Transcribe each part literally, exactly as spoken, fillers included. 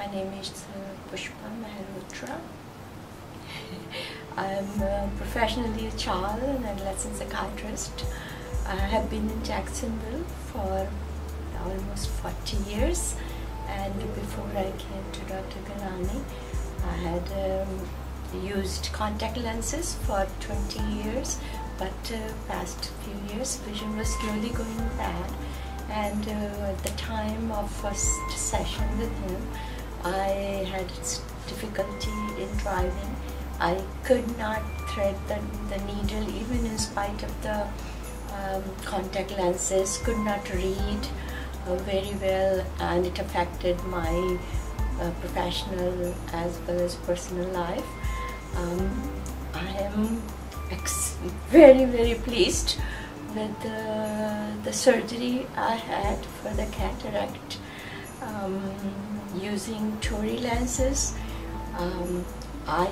My name is uh, Pushpa Maharutra. I am uh, professionally a child and adolescent psychiatrist. I have been in Jacksonville for almost forty years, and before I came to Doctor Gulani, I had um, used contact lenses for twenty years, but uh, past few years vision was slowly going bad, and uh, at the time of first session with him, I had difficulty in driving. I could not thread the, the needle even in spite of the um, contact lenses, could not read uh, very well, and it affected my uh, professional as well as personal life. Um, I am ex very very pleased with uh, the surgery I had for the cataract um, using Tory lenses. Um, I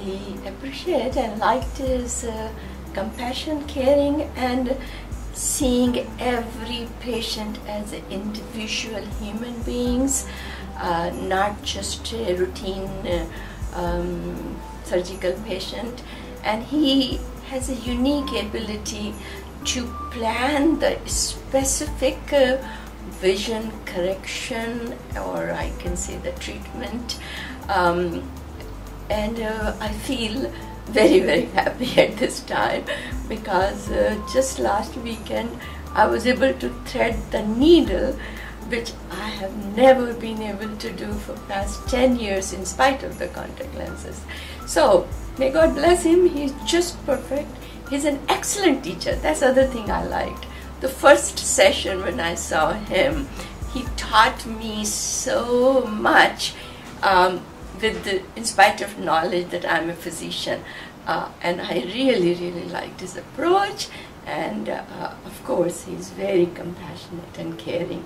appreciate and liked his uh, compassion, caring, and seeing every patient as individual human beings, uh, not just a routine uh, um, surgical patient. And he has a unique ability to plan the specific uh, vision correction, or I can say the treatment, um, and uh, I feel very very happy at this time, because uh, just last weekend I was able to thread the needle, which I have never been able to do for past ten years in spite of the contact lenses. So may God bless him, he's just perfect. He's an excellent teacher. That's the other thing I liked. The first session when I saw him, he taught me so much um, with the, in spite of knowledge that I'm a physician. Uh, and I really, really liked his approach. And uh, of course, he's very compassionate and caring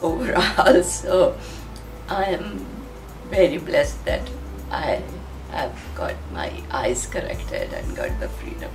overall. So I am very blessed that I have got my eyes corrected and got the freedom.